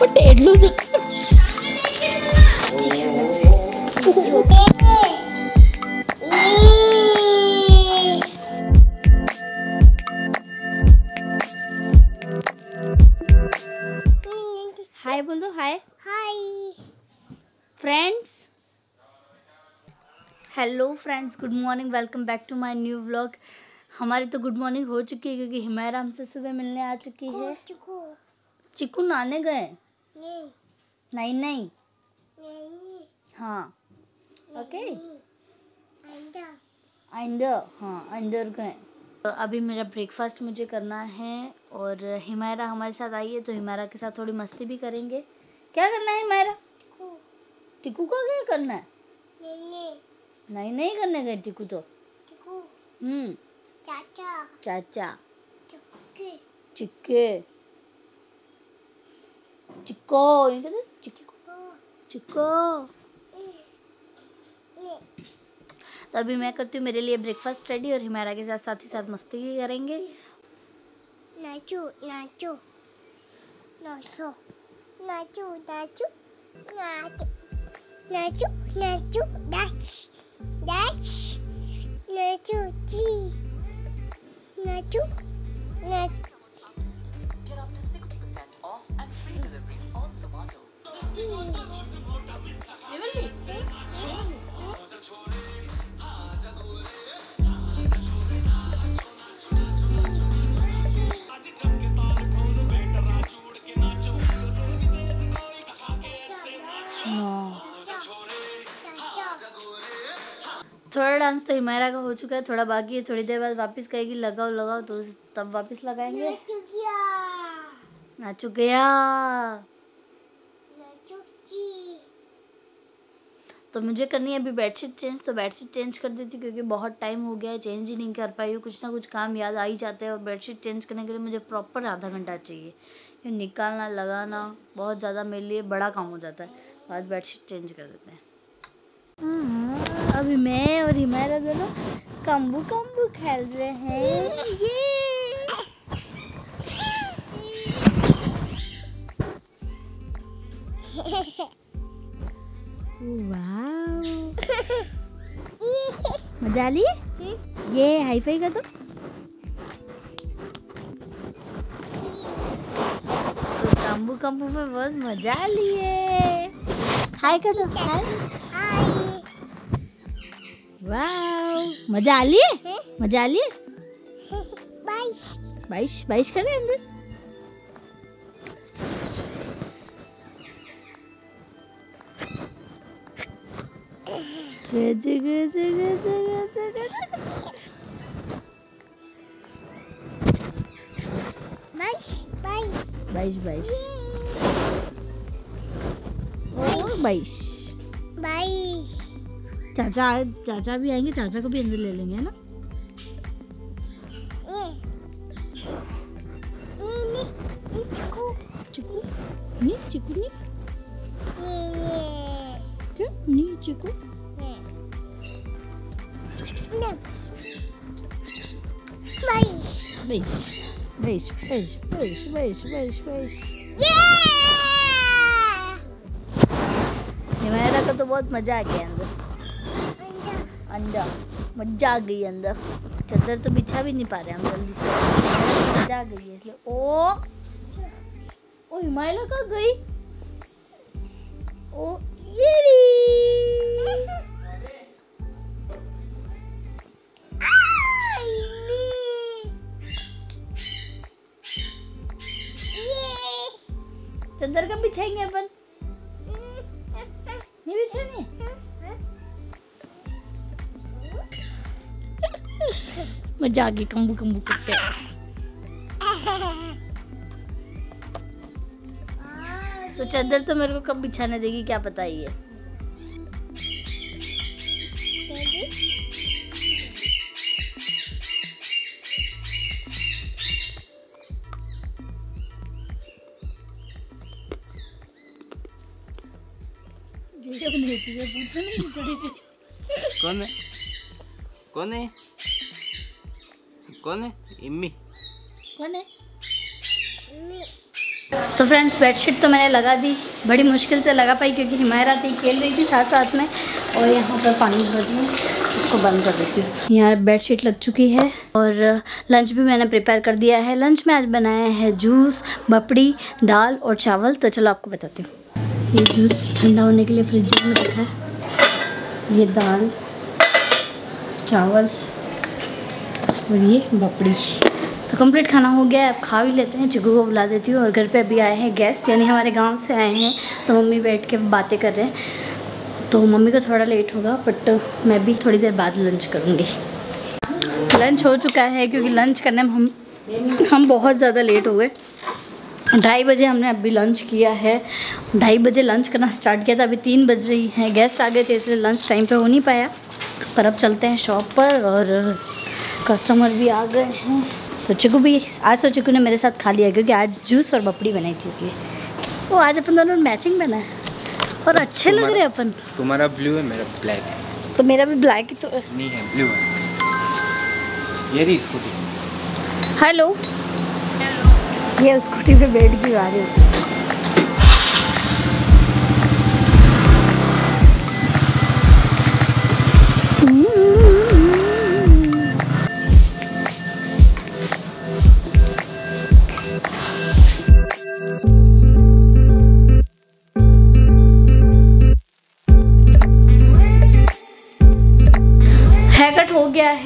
पटेलू hi बोलो। Hi hi friends, hello friends, good morning, welcome back to my new vlog. हमारी तो good morning हो चुकी है क्योंकि हिमायर हमसे सुबह मिलने आ चुकी है। चिकू नहाने गए? नहीं नहीं हाँ ओके अंदर, हाँ अंदर गए। तो अभी मेरा ब्रेकफास्ट मुझे करना है और हिमायरा हमारे साथ आई है तो हिमायरा के साथ थोड़ी मस्ती भी करेंगे। क्या करना है हिमायरा? टिकू का क्या करना है? नहीं नहीं करने गए टिकू तो चाचा चिक्के चिक्को ये कहते चिक्को चिक्को। तो अभी मैं करती हूँ मेरे लिए ब्रेकफास्ट रेडी और हिमायरा के साथ ही साथ मस्ती भी करेंगे। नाचो नाचो नाचो नाचो नाचो नाचो नाचो नाचो डांस डांस नाचो जी नाचो नाच। थोड़ा डांस तो हिमायरा का हो चुका है, थोड़ा बाकी है। थोड़ी देर बाद वापस कहेगी लगाओ लगाओ तो तब वापस लगाएंगे। नाचू गया तो मुझे करनी है अभी बेडशीट चेंज। तो बेडशीट चेंज कर देती हूँ क्योंकि बहुत टाइम हो गया है, चेंज ही नहीं कर पाई हूँ। कुछ ना कुछ काम याद आ ही जाते हैं और बेडशीट चेंज करने के लिए मुझे प्रॉपर आधा घंटा चाहिए। ये निकालना लगाना बहुत ज़्यादा मेरे लिए बड़ा काम हो जाता है। बाद बेडशीट चेंज कर देते हैं। अभी मैं और हिमायरा दोनों कम्बू कम्बू खेल रहे हैं। वाव मजा आ रही है। ये हाई फाई का तो कम्बू कम्बू में बहुत मजा आ रही है। हाई का तो हाई वाव मजा आ रही है। मजा आ रही है। बाइश बाइश बाइश कर रहे अंदर। बाइश बाइश बाइश बाइश और बाइश बाइश। चाचा चाचा भी आएंगे, चाचा को भी अंदर ले लेंगे ना। चिकू नहीं चिकू नहीं क्यों नहीं Chiku bash bash bash bash bash bash bash. Himayra को तो बहुत मजा आ गया अंदर। अंदर मजा आ गई अंदर। चादर तो बिछा भी नहीं पा रहे हम जल्दी से। मजा आ गई इसलिए। ओ हिमायरा का गई। ओ ये चादर का बिछाएंगे अपन। नहीं बिछाने मजा आ गई कम्बू कम्बू करते। तो चादर तो मेरे को कब बिछाने देगी क्या पता ही है। कौन है कौन है कौन है? इम्मी कौन है? तो फ्रेंड्स बेडशीट तो मैंने लगा दी, बड़ी मुश्किल से लगा पाई क्योंकि हिमायत ही खेल रही थी साथ साथ में। और यहाँ पर पानी भर दूँ, इसको बंद कर देती हूँ। यहाँ बेडशीट लग चुकी है और लंच भी मैंने प्रिपेयर कर दिया है। लंच में आज बनाया है जूस, बपड़ी, दाल और चावल। तो चलो आपको बताती हूँ। ये जूस ठंडा होने के लिए फ्रिज में रखा है, ये दाल, चावल और ये बपड़ी। तो कंप्लीट खाना हो गया है, अब खा भी लेते हैं। चिकू को बुला देती हूँ। और घर पे अभी आए हैं गेस्ट, यानी हमारे गांव से आए हैं। तो मम्मी बैठ के बातें कर रहे हैं, तो मम्मी को थोड़ा लेट होगा बट मैं भी थोड़ी देर बाद लंच करूँगी। लंच हो चुका है क्योंकि लंच करने में हम बहुत ज़्यादा लेट हो गए। 2:30 बजे हमने अभी लंच किया है। 2:30 बजे लंच करना स्टार्ट किया था, अभी 3 बज रही है। गेस्ट आ गए थे इसलिए लंच टाइम पर हो नहीं पाया। पर अब चलते हैं शॉप पर और कस्टमर भी आ गए हैं। तो चिकू भी आज, तो चिकू ने मेरे साथ खा लिया क्योंकि आज जूस और बपड़ी बनाई थी इसलिए। वो आज अपन दोनों मैचिंग बना है और अच्छे लग रहे हैं अपन। तुम्हारा ब्लू है, मेरा ब्लैक है। तो मेरा भी ब्लैक ही तो नहीं है, ब्लू है। ये रही स्कूटी। हेलो, ये स्कूटी पे बैठ के आ रही है।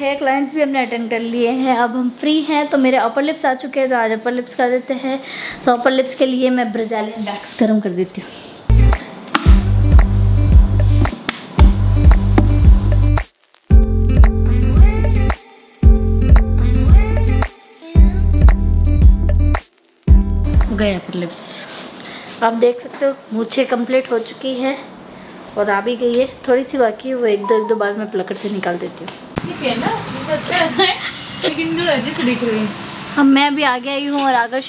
है क्लाइंट्स भी हमने अटेंड कर लिए हैं, अब हम फ्री हैं। तो मेरे अपर लिप्स आ चुके हैं, तो आज अपर लिप्स कर देते हैं। तो अपर लिप्स के लिए मैं ब्राज़ीलियन वैक्स गर्म कर देती हूँ। गए अपर लिप्स, आप देख सकते हो मूछें कंप्लीट हो चुकी है और आ भी गई है। थोड़ी सी बाकी है, वो एक दो बार मैं प्लकर से निकाल देती हूँ। ठीक है ना, तो अच्छा है लेकिन दिख रही है। हम मैं अभी आगे आई हूँ और आगे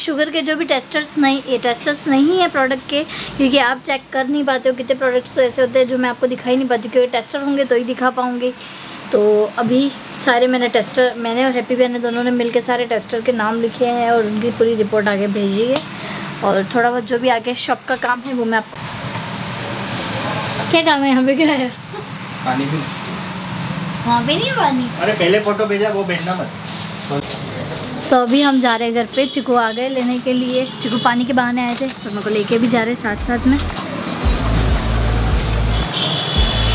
शुगर के जो भी टेस्टर्स नहीं है प्रोडक्ट के, क्योंकि आप चेक कर नहीं पाते हो। कितने प्रोडक्ट्स तो ऐसे होते हैं जो मैं आपको दिखा ही नहीं पाती, क्योंकि टेस्टर होंगे तो ही दिखा पाऊँगी। तो अभी सारे मैंने और हैप्पी बहन दोनों ने मिलकर सारे टेस्टर के नाम लिखे हैं और उनकी पूरी रिपोर्ट आगे भेजी है। और थोड़ा बहुत जो भी आगे शॉप का काम है वो मैं आपको क्या काम है हमें क्या है वहाँ पे नहीं पानी। अरे पहले फोटो भेजा, वो भेजना मत। तो अभी हम जा रहे हैं घर पे। चिकू आ गए लेने के लिए। चिकू पानी के बहाने आए थे तो मेरे को लेके भी जा रहे साथ साथ में।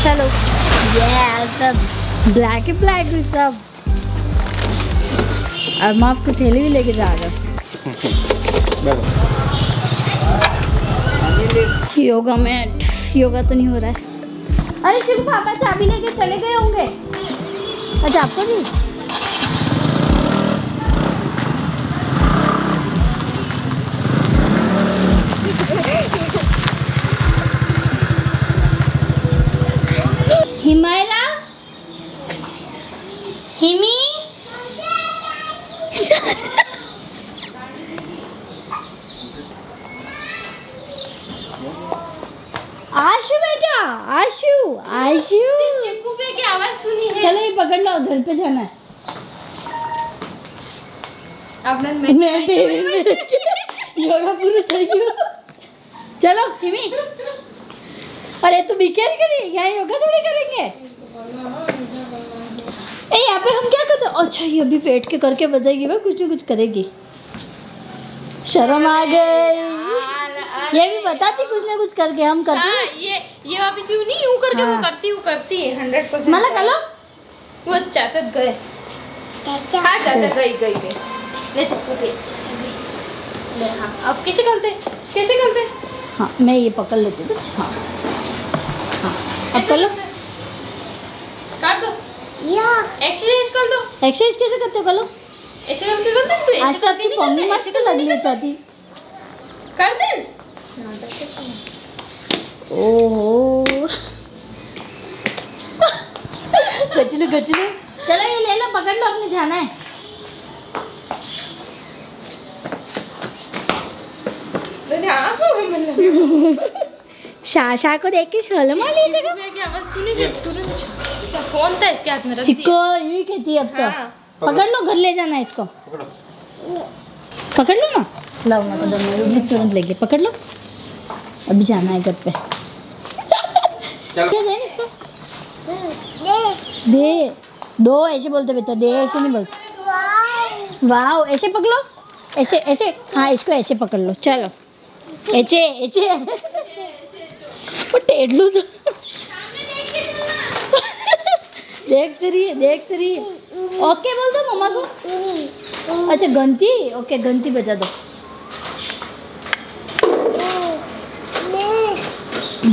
चलो सब ब्लैक ही ब्लैक भी सब। और मैं आपको थैली भी लेके जा रहा। योगा मैट, योगा तो नहीं हो रहा है। अरे चिकू पापा चाबी लेके चले गए होंगे। अच्छा आपको भी हिमायरा, हिमी आशु बेटा, आशु आशु चिकू पे की आवाज सुनी है। चलो ये पकड़ लो, घर पे जाना है। आपने मैं योगा पूरा कर लिया। चलो हिमी, अरे तू बीकेल करेगी, यहाँ योगा थोड़ी करेंगे। ए यहाँ पे हम क्या करते हैं? अच्छा ये अभी बैठ के करके बताएगी, वो कुछ ना कुछ करेगी। शर्म आ गई, ये भी बताती कुछ ना कुछ करके हम करते हैं। ये वापस यूं नहीं यूं करके हाँ। वो करती है 100%। मतलब कलो वो चाचा गए, हाँ चाचा गई ले चाचा गई। हाँ अब कैसे करते हाँ मैं ये पकड़ लेती हूँ। हाँ अब कर लो, काट दो या एक्सरसाइज कर दो। एक्सरसाइज कैसे करते हो? कलो एक्सरसाइज करते हो तो आज आपकी मम्मी मां से लग नहीं जाती कर दे। ओहो गचलो। चलो ये ले लो, पकड़ लो, अपने जाना है। शाशा को देख के शर्म आ रही थी। फोन था इसके हाथ में, चिको ये कहती है अब तो हाँ। पकड़ लो, घर ले जाना है इसको। पकड़ लो ना। लाओ ना तो तुरंत लेके पकड़ लो, अभी जाना है घर पे। चलो दे इसको, दे दो, ऐसे बोलते बेटा, दे ऐसे नहीं बोलते। वाओ ऐसे पकड़ो, ऐसे ऐसे, हाँ इसको ऐसे पकड़ लो। चलो ऐसे ऐसे, वो टेढ़ लो तो देखते रहिए, देखते रहिए। ओके बोल दो मम्मा को। अच्छा घंटी, ओके घंटी बजा दो।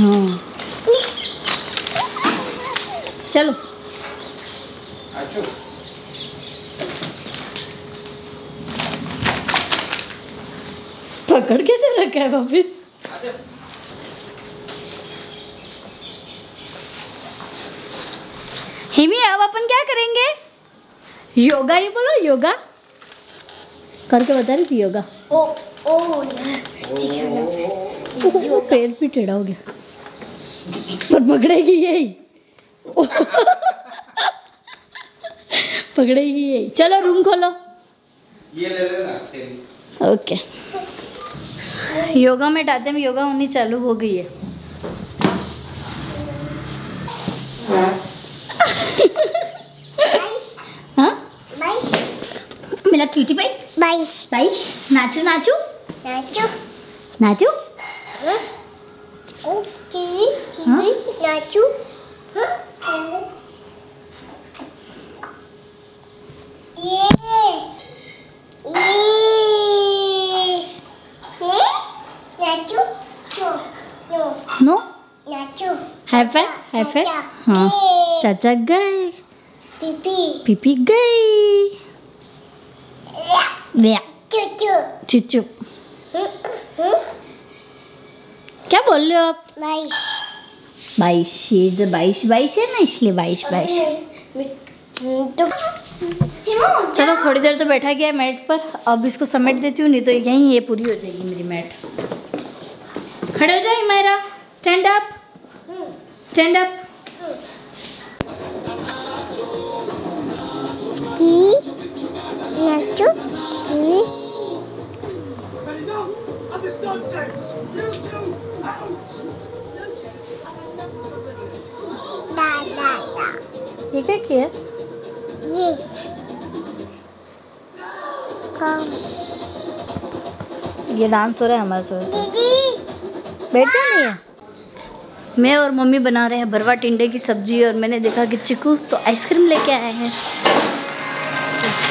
हाँ चलो पकड़ कैसे रखा है वापिस। हिमी अब अपन क्या करेंगे? योगा, ये बोलो योगा करके बता रही थी। योगा ओ ओ ओ, पैर भी टेढ़ा हो गया पर पकड़ेगी यही पकड़ेगी यही। चलो रूम खोलो, ये ले लेना तेरी। ओके योगा में डालते में योगा होनी चालू हो गई है। हाँ मेरा क्यूटी भाई, बाईश बाईश, नाचू नाचू नाचू नाचू, नाचू नो है। हाँ चाचा गए, पीपी पीपी गई, चुप चुप। क्या बोल रहे हो आप? बाईश बाईश, ये बाईश बाईश है ना इसलिए बाईश बाईश। चलो थोड़ी देर तो बैठा गया मैट पर, अब इसको समेट देती हूँ, नहीं तो यहीं ये पूरी हो जाएगी मेरी मैट। खड़े हो जाओ मेरा, स्टैंड अप स्टैंड अप। ये क्या किया? ये काम, ये डांस हो रहा है हमारे साथ। बैठ जानी है। मैं और मम्मी बना रहे हैं भरवा टिंडे की सब्जी, और मैंने देखा कि चिकू तो आइसक्रीम लेके आए हैं।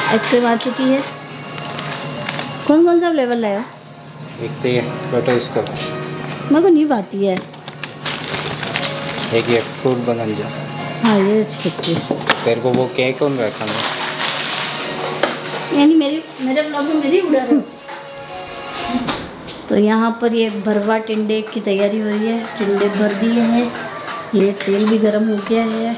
आइसक्रीम आ चुकी है। कौन कौन सा फ्लेवर लाया? एक तो ये बटर स्कॉच, मेरे को नहीं पाती है। एक ये फ्रूट बनांजा, हाँ ये अच्छी लगती है तेरे को। वो केक कौन रखा है? यानी मेरे ब्लॉग में मेरी उड़ा रहा है। तो यहाँ पर ये भरवा टिंडे की तैयारी हो रही है। टिंडे भर दिए हैं, ये तेल भी गर्म हो गया है।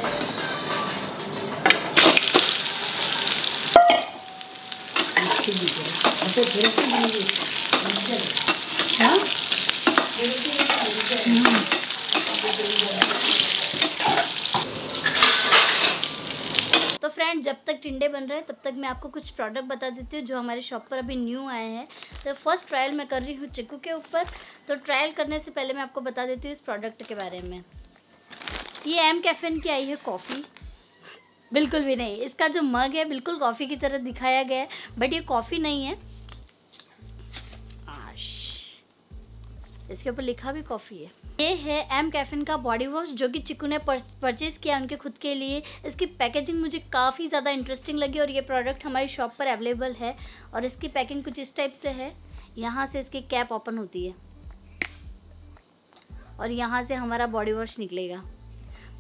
तो फ्रेंड जब तक टिंडे बन रहे हैं तब तक मैं आपको कुछ प्रोडक्ट बता देती हूँ जो हमारे शॉप पर अभी न्यू आए हैं। तो फर्स्ट ट्रायल मैं कर रही हूँ चिकू के ऊपर, तो ट्रायल करने से पहले मैं आपको बता देती हूँ इस प्रोडक्ट के बारे में। ये एम कैफीन की आई है कॉफ़ी, बिल्कुल भी नहीं। इसका जो मग है बिल्कुल कॉफ़ी की तरह दिखाया गया है, बट ये कॉफ़ी नहीं है। इसके ऊपर लिखा भी कॉफ़ी है। ये है एम कैफीन का बॉडी वॉश जो कि चिकू ने परचेज़ किया उनके खुद के लिए। इसकी पैकेजिंग मुझे काफ़ी ज़्यादा इंटरेस्टिंग लगी, और ये प्रोडक्ट हमारी शॉप पर अवेलेबल है। और इसकी पैकिंग कुछ इस टाइप से है, यहाँ से इसकी कैप ओपन होती है और यहाँ से हमारा बॉडी वॉश निकलेगा।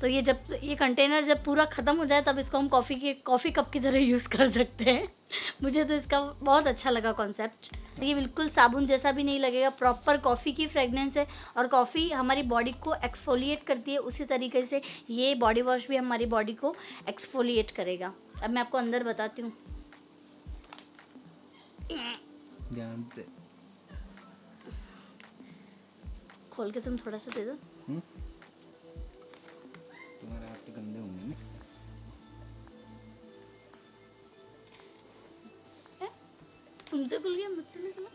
तो ये जब ये कंटेनर जब पूरा ख़त्म हो जाए तब इसको हम कॉफ़ी कप की तरह यूज़ कर सकते हैं। मुझे तो इसका बहुत अच्छा लगा कॉन्सेप्ट। ये बिल्कुल साबुन जैसा भी नहीं लगेगा, प्रॉपर कॉफ़ी की फ्रेगनेंस है, और कॉफ़ी हमारी बॉडी को एक्सफोलिएट करती है, उसी तरीके से ये बॉडी वॉश भी हमारी बॉडी को एक्सफोलिएट करेगा। अब मैं आपको अंदर बताती हूँ। खोल के तुम थोड़ा सा दे दो, तुम्हारे हाथ तो गंदे होंगे ना। तुमसे खुल गया, मुझसे नहीं खुला।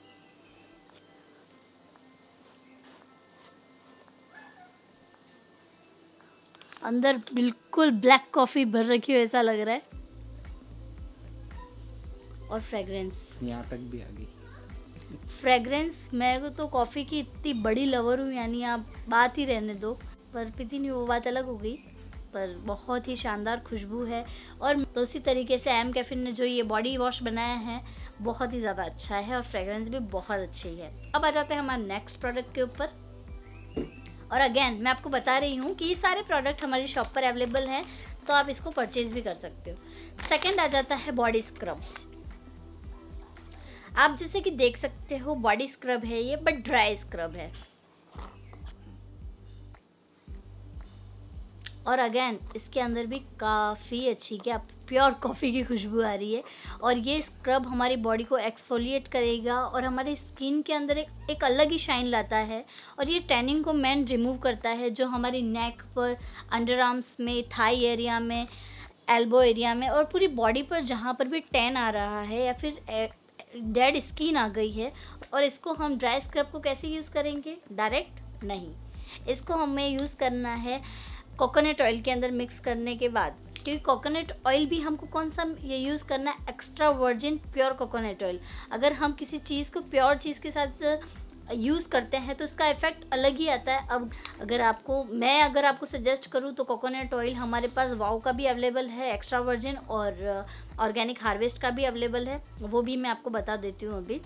अंदर बिल्कुल ब्लैक कॉफ़ी भर रखी हो ऐसा लग रहा है। और फ्रेगरेंस यहाँ तक भी आ गई। फ्रेगरेंस, मैं तो कॉफ़ी की इतनी बड़ी लवर हूँ, यानी आप बात ही रहने दो। पर पीती नहीं, वो बात अलग हो गई। पर बहुत ही शानदार खुशबू है। और तो उसी तरीके से एम कैफिन ने जो ये बॉडी वॉश बनाया है बहुत ही ज़्यादा अच्छा है और फ्रेगरेंस भी बहुत अच्छी है। अब आ जाते हैं हमारे नेक्स्ट प्रोडक्ट के ऊपर। और अगेन मैं आपको बता रही हूँ कि ये सारे प्रोडक्ट हमारी शॉप पर अवेलेबल हैं, तो आप इसको परचेज़ भी कर सकते हो। सेकेंड आ जाता है बॉडी स्क्रब। आप जैसे कि देख सकते हो बॉडी स्क्रब है ये, बट ड्राई स्क्रब है। और अगेन इसके अंदर भी काफ़ी अच्छी क्या प्योर कॉफ़ी की खुशबू आ रही है। और ये स्क्रब हमारी बॉडी को एक्सफोलिएट करेगा और हमारी स्किन के अंदर एक अलग ही शाइन लाता है। और ये टैनिंग को मेन रिमूव करता है जो हमारी नेक पर, अंडर आर्म्स में, थाई एरिया में, एल्बो एरिया में और पूरी बॉडी पर जहाँ पर भी टैन आ रहा है या फिर डेड स्किन आ गई है। और इसको हम ड्राई स्क्रब को कैसे यूज़ करेंगे? डायरेक्ट नहीं, इसको हमें यूज़ करना है कोकोनट ऑयल के अंदर मिक्स करने के बाद, क्योंकि कोकोनट ऑयल भी हमको कौन सा ये यूज़ करना है, extra virgin pure coconut oil. अगर हम किसी चीज़ को प्योर चीज़ के साथ यूज़ करते हैं तो उसका इफ़ेक्ट अलग ही आता है। अब अगर आपको सजेस्ट करूँ तो कोकोनट ऑयल हमारे पास वाओ का भी अवेलेबल है एक्स्ट्रा वर्जिन, और ऑर्गेनिक हार्वेस्ट का भी अवेलेबल है, वो भी मैं आपको बता देती हूँ अभी।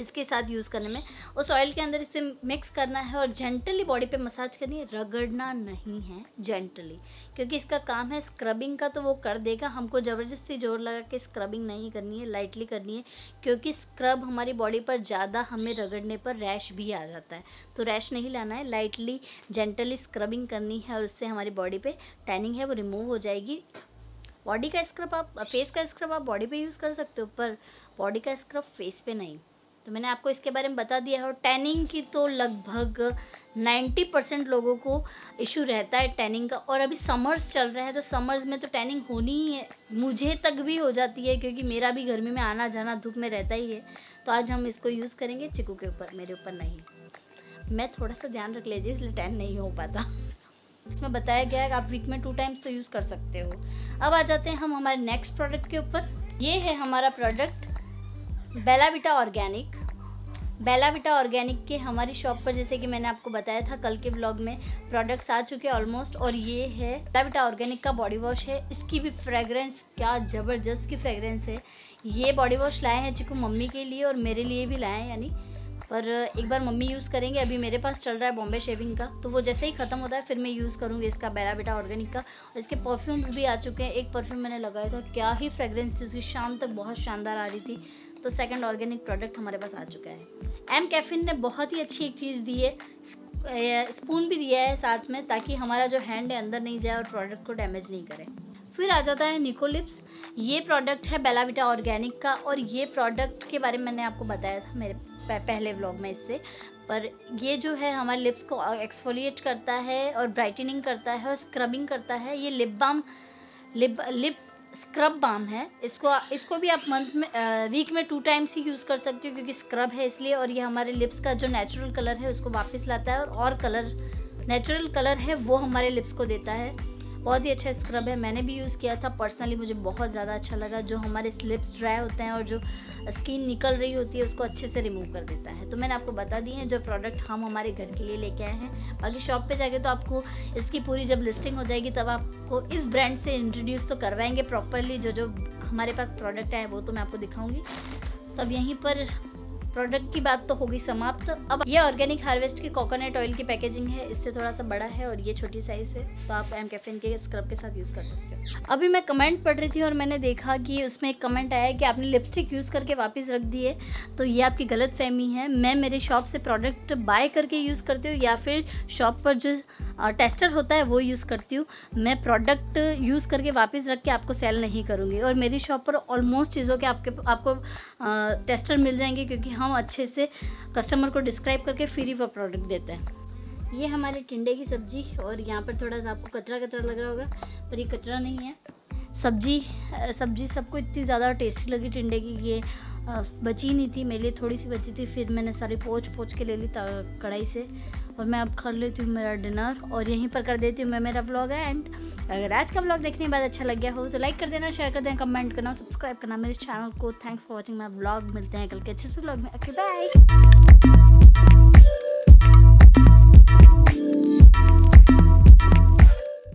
इसके साथ यूज़ करने में उस ऑयल के अंदर इसे मिक्स करना है और जेंटली बॉडी पे मसाज करनी है, रगड़ना नहीं है, जेंटली, क्योंकि इसका काम है स्क्रबिंग का, तो वो कर देगा। हमको ज़बरदस्ती जोर लगा के स्क्रबिंग नहीं करनी है, लाइटली करनी है, क्योंकि स्क्रब हमारी बॉडी पर ज़्यादा हमें रगड़ने पर रैश भी आ जाता है, तो रैश नहीं लाना है, लाइटली जेंटली स्क्रबिंग करनी है और उससे हमारी बॉडी पर टैनिंग है वो रिमूव हो जाएगी। बॉडी का स्क्रब आप, फेस का स्क्रब आप बॉडी पर यूज़ कर सकते हो, पर बॉडी का स्क्रब फेस पर नहीं। तो मैंने आपको इसके बारे में बता दिया है। और टैनिंग की तो लगभग 90% लोगों को इशू रहता है टैनिंग का। और अभी समर्स चल रहा है, तो समर्स में तो टैनिंग होनी ही है, मुझे तक भी हो जाती है, क्योंकि मेरा भी गर्मी में आना जाना धूप में रहता ही है। तो आज हम इसको यूज़ करेंगे चिकू के ऊपर, मेरे ऊपर नहीं। मैं थोड़ा सा ध्यान रख लीजिए, इसलिए टैन नहीं हो पाता। इसमें बताया गया है कि आप वीक में 2 टाइम्स तो यूज़ कर सकते हो। अब आ जाते हैं हम हमारे नेक्स्ट प्रोडक्ट के ऊपर। ये है हमारा product Bellavita organic. Bellavita organic के हमारी शॉप पर, जैसे कि मैंने आपको बताया था कल के ब्लॉग में, प्रोडक्ट्स आ चुके हैं ऑलमोस्ट। और ये है बेलाविटा ऑर्गेनिक का बॉडी वॉश है। इसकी भी फ्रेगरेंस, क्या ज़बरदस्त की फ्रेगरेंस है। ये बॉडी वॉश लाए हैं चिकू मम्मी के लिए और मेरे लिए भी लाए हैं, यानी पर एक बार मम्मी यूज़ करेंगे। अभी मेरे पास चल रहा है बॉम्बे शेविंग का, तो वो जैसे ही ख़त्म होता है फिर मैं यूज़ करूँगी इसका, बेलाविटा ऑर्गेनिक का। और इसके परफ्यूम्स भी आ चुके हैं। एक परफ्यूम मैंने लगाया था, क्या ही फ्रेगरेंस थी उसकी, शाम तक बहुत शानदार आ रही थी। तो सेकंड ऑर्गेनिक प्रोडक्ट हमारे पास आ चुका है। एम कैफिन ने बहुत ही अच्छी एक चीज़ दी है, स्पून भी दिया है साथ में, ताकि हमारा जो हैंड है अंदर नहीं जाए और प्रोडक्ट को डैमेज नहीं करे। फिर आ जाता है निकोलिप्स। ये प्रोडक्ट है बेलाविटा ऑर्गेनिक का, और ये प्रोडक्ट के बारे में मैंने आपको बताया था मेरे पहले व्लॉग में इससे। पर ये जो है हमारे लिप्स को एक्सफोलिएट करता है और ब्राइटनिंग करता है और स्क्रबिंग करता है। ये lip balm, lip scrub balm है। इसको भी आप मंथ में, वीक में 2 टाइम्स ही यूज़ कर सकते हो, क्योंकि स्क्रब है इसलिए। और ये हमारे लिप्स का जो नेचुरल कलर है उसको वापस लाता है, और कलर, नेचुरल कलर है वो हमारे लिप्स को देता है। बहुत ही अच्छा स्क्रब है, मैंने भी यूज़ किया था पर्सनली, मुझे बहुत ज़्यादा अच्छा लगा। जो हमारे लिप्स ड्राई होते हैं और जो स्किन निकल रही होती है उसको अच्छे से रिमूव कर देता है। तो मैंने आपको बता दी है जो प्रोडक्ट हम हमारे घर के लिए लेके आए हैं। बाकी शॉप पे जाके तो आपको इसकी पूरी जब लिस्टिंग हो जाएगी तब आपको इस ब्रांड से इंट्रोड्यूस तो करवाएंगे प्रॉपरली। जो जो हमारे पास प्रोडक्ट आए वो तो मैं आपको दिखाऊँगी। तब यहीं पर प्रोडक्ट की बात तो होगी समाप्त। अब ये ऑर्गेनिक हार्वेस्ट के कोकोनट ऑयल की पैकेजिंग है, इससे थोड़ा सा बड़ा है और ये छोटी साइज़ है, तो आप एम कैफिन के स्क्रब के साथ यूज़ कर सकते हो। अभी मैं कमेंट पढ़ रही थी और मैंने देखा कि उसमें एक कमेंट आया कि आपने लिपस्टिक यूज़ करके वापस रख दी है, तो ये आपकी गलत फहमी है। मैं मेरे शॉप से प्रोडक्ट बाय करके यूज़ करती हूँ, या फिर शॉप पर जो टेस्टर होता है वो यूज़ करती हूँ। मैं प्रोडक्ट यूज़ करके वापस रख के आपको सेल नहीं करूँगी। और मेरी शॉप पर ऑलमोस्ट चीज़ों के आपको टेस्टर मिल जाएंगे, क्योंकि हम अच्छे से कस्टमर को डिस्क्राइब करके फ्री वो प्रोडक्ट देते हैं। ये हमारे टिंडे की सब्ज़ी, और यहाँ पर थोड़ा सा आपको कचरा लग रहा होगा, पर ये कचरा नहीं है, सब्ज़ी सबको इतनी ज़्यादा टेस्टी लगी टिंडे की। ये बची नहीं थी, मेरे लिए थोड़ी सी बची थी, फिर मैंने सारी पोंछ के ले ली कढ़ाई से। और मैं अब कर लेती हूँ मेरा डिनर और यहीं पर कर देती हूँ मैं मेरा ब्लॉग है। एंड अगर आज का ब्लॉग देखने के बाद अच्छा लग गया हो तो लाइक कर देना, शेयर कर देना, कमेंट करना, सब्सक्राइब करना मेरे चैनल को। Thanks for watching my blog. मिलते हैं कल के अच्छे से ब्लॉग में। Okay bye.